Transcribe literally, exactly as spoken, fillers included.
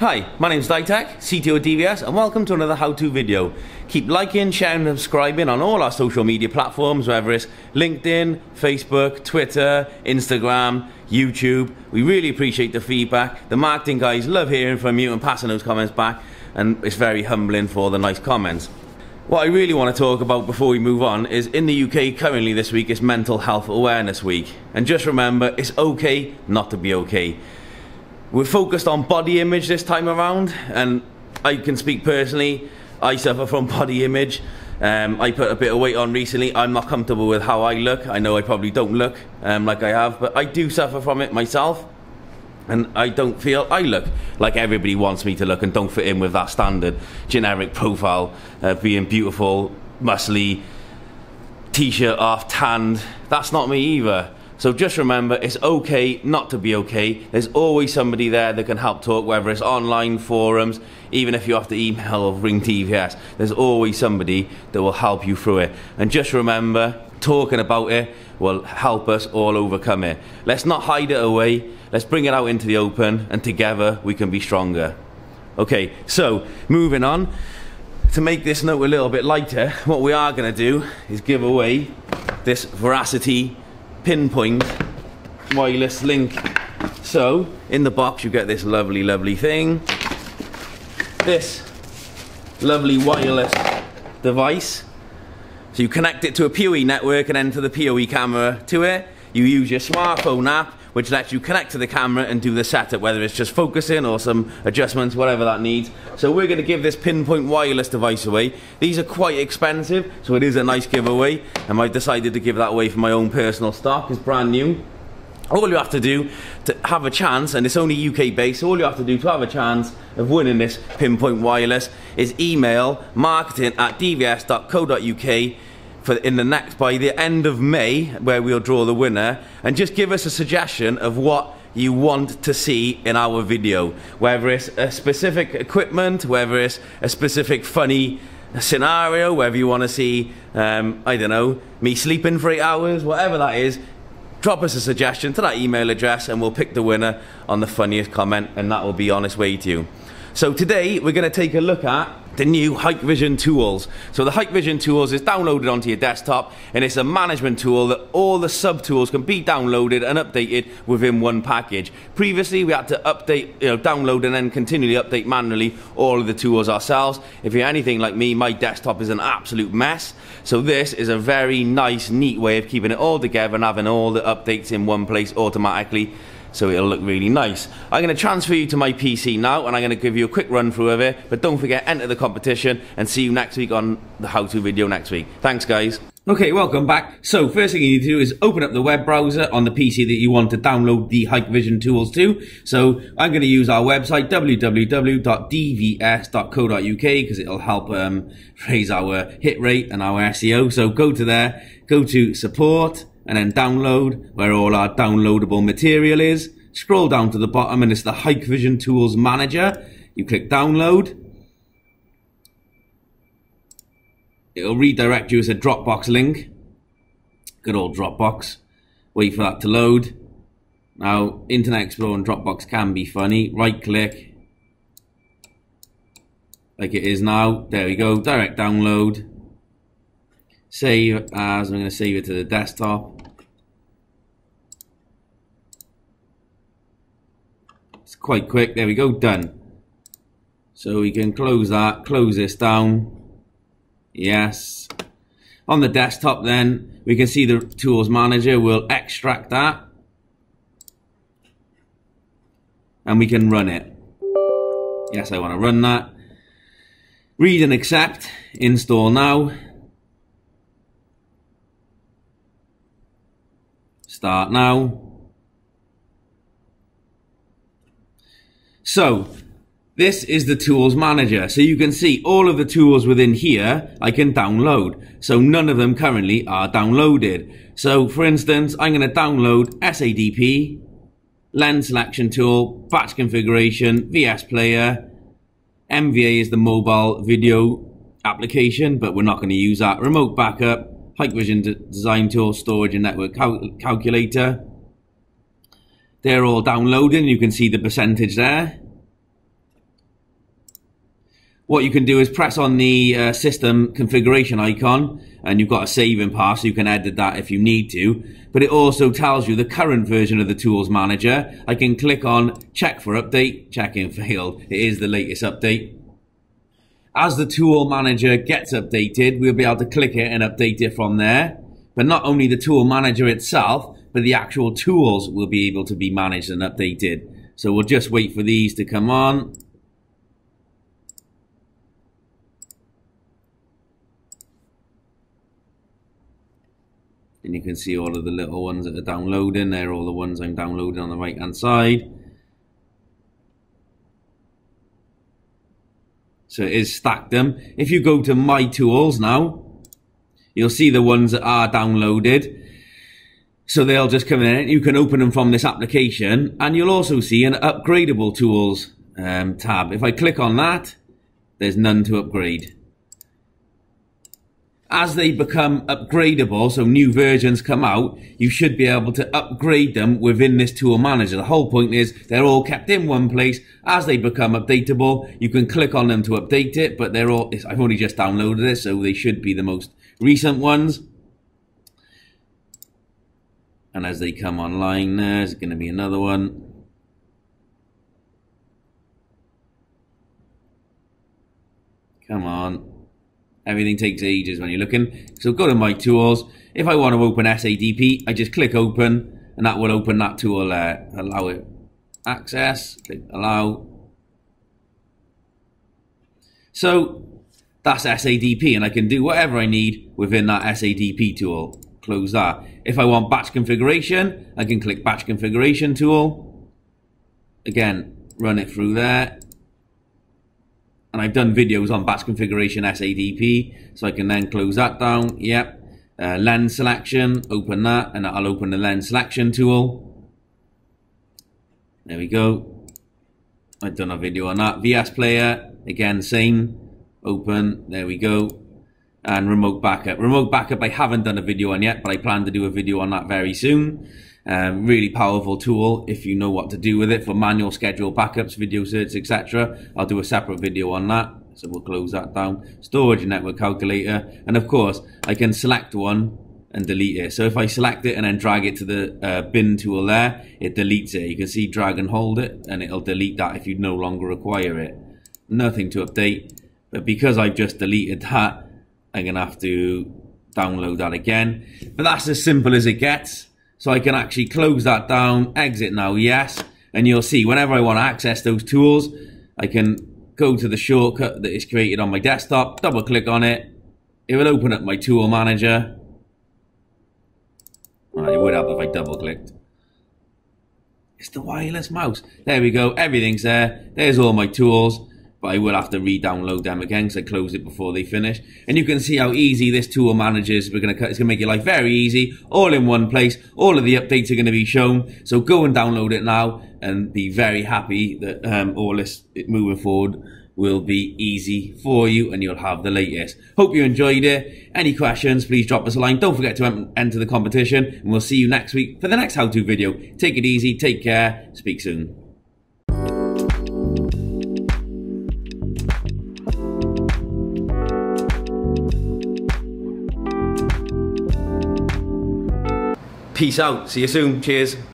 Hi, my name is Ditek, C T O at D V S, and welcome to another how-to video. Keep liking, sharing and subscribing on all our social media platforms, whether it's LinkedIn, Facebook, Twitter, Instagram, YouTube. We really appreciate the feedback. The marketing guys love hearing from you and passing those comments back, and it's very humbling for the nice comments. What I really want to talk about before we move on is, in the U K currently this week is Mental Health Awareness Week. And just remember, it's okay not to be okay. We're focused on body image this time around, and I can speak personally, I suffer from body image. Um, I put a bit of weight on recently. I'm not comfortable with how I look. I know I probably don't look um, like I have, but I do suffer from it myself, and I don't feel I look like everybody wants me to look and don't fit in with that standard generic profile of being beautiful, muscly, t-shirt off, tanned. That's not me either. So just remember, it's okay not to be okay. There's always somebody there that can help talk, whether it's online forums, even if you have to email or ring D V S, there's always somebody that will help you through it. And just remember, talking about it will help us all overcome it. Let's not hide it away. Let's bring it out into the open, and together we can be stronger. Okay, so moving on. To make this note a little bit lighter, what we are gonna do is give away this Veracity Pinpoint Wireless Link. So in the box you get this lovely lovely thing, this lovely wireless device. So you connect it to a P O E network and enter the P O E camera to it. You use your smartphone app, which lets you connect to the camera and do the setup, whether it's just focusing or some adjustments, whatever that needs. So we're going to give this Pinpoint wireless device away. These are quite expensive, so it is a nice giveaway, and I've decided to give that away for my own personal stock. It's brand new. All you have to do to have a chance, and it's only U K based, so all you have to do to have a chance of winning this Pinpoint wireless is email marketing at d v s dot co dot u k For in the next, by the end of May, where we'll draw the winner, and just give us a suggestion of what you want to see in our video, whether it's a specific equipment, whether it's a specific funny scenario, whether you want to see um, I don't know, me sleeping for eight hours, whatever that is. Drop us a suggestion to that email address and we'll pick the winner on the funniest comment, and that will be on its way to you. So today we're going to take a look at the new Hikvision Tools. So the Hikvision Tools is downloaded onto your desktop, and it's a management tool that all the sub-tools can be downloaded and updated within one package. Previously we had to update, you know, download and then continually update manually all of the tools ourselves. If you're anything like me, my desktop is an absolute mess. So this is a very nice, neat way of keeping it all together and having all the updates in one place automatically. So it'll look really nice. I'm going to transfer you to my P C now, and I'm going to give you a quick run through of it, but don't forget, enter the competition, and see you next week on the how-to video next week. Thanks guys. Okay, welcome back. So first thing you need to do is open up the web browser on the P C that you want to download the Hikvision Tools to. So I'm going to use our website, w w w dot d v s dot co dot u k, because it'll help um, raise our hit rate and our S E O. So go to there, go to support, and then download, where all our downloadable material is. Scroll down to the bottom and it's the Hikvision Tools Manager. You click download. It'll redirect you as a Dropbox link. Good old Dropbox. Wait for that to load. Now, Internet Explorer and Dropbox can be funny. Right click. Like it is now. There we go. Direct download. Save as. I'm going to save it to the desktop. It's quite quick. There we go, done. So we can close that, close this down. Yes. On the desktop then, we can see the Tools Manager. We'll extract that. And we can run it. Yes, I want to run that. Read and accept. Install now. Start now. So this is the Tools Manager. So you can see all of the tools within here I can download. So none of them currently are downloaded. So for instance, I'm going to download S A D P, Lens Selection Tool, Batch Configuration, V S Player. M V A is the mobile video application, but we're not going to use that. Remote Backup, Hikvision Design Tool, Storage and Network Cal Calculator, They're all downloading. You can see the percentage there. What you can do is press on the uh, system configuration icon, and you've got a saving path, so you can edit that if you need to. But it also tells you the current version of the tools manager. I can click on check for update, checking failed. It is the latest update. As the tool manager gets updated, we'll be able to click it and update it from there. But not only the tool manager itself, but the actual tools will be able to be managed and updated. So we'll just wait for these to come on. And you can see all of the little ones that are downloading. They're all the ones I'm downloading on the right hand side. So it is stacked them. If you go to my tools now, you'll see the ones that are downloaded. So they'll just come in. You can open them from this application, and you'll also see an upgradable tools um, tab. If I click on that, there's none to upgrade. As they become upgradable, so new versions come out, you should be able to upgrade them within this tool manager. The whole point is they're all kept in one place. As they become updatable, you can click on them to update it, but they're all, I've only just downloaded it, so they should be the most recent ones. And as they come online, there's going to be another one. Come on. Everything takes ages when you're looking. So go to my tools. If I want to open S A D P, I just click open, and that will open that tool. Uh, allow it access, click allow. So that's S A D P, and I can do whatever I need within that S A D P tool. Close that. If I want batch configuration, I can click batch configuration tool. Again, run it through there. And I've done videos on batch configuration S A D P, so I can then close that down. Yep. Uh, lens selection, open that, and I'll open the lens selection tool. There we go. I've done a video on that. V S Player, again, same. Open, there we go. And remote backup. Remote backup I haven't done a video on yet, but I plan to do a video on that very soon. Um, really powerful tool if you know what to do with it for manual schedule backups, video certs, et cetera. I'll do a separate video on that, so we'll close that down. Storage and network calculator, and of course I can select one and delete it. So if I select it and then drag it to the uh, bin tool there, it deletes it. You can see drag and hold it, and it'll delete that if you no longer require it. Nothing to update, but because I've just deleted that, I'm gonna have to download that again. But that's as simple as it gets. So I can actually close that down, exit now, yes. And you'll see whenever I want to access those tools, I can go to the shortcut that is created on my desktop, double click on it. It will open up my tool manager. Well, it would have if I double clicked. It's the wireless mouse. There we go, everything's there. There's all my tools, but I will have to re-download them again because I closed it before they finish. And you can see how easy this tool manager is. We're gonna, it's going to make your life very easy, all in one place. All of the updates are going to be shown. So go and download it now and be very happy that um, all this moving forward will be easy for you, and you'll have the latest. Hope you enjoyed it. Any questions, please drop us a line. Don't forget to enter the competition, and we'll see you next week for the next how-to video. Take it easy, take care, speak soon. Peace out. See you soon. Cheers.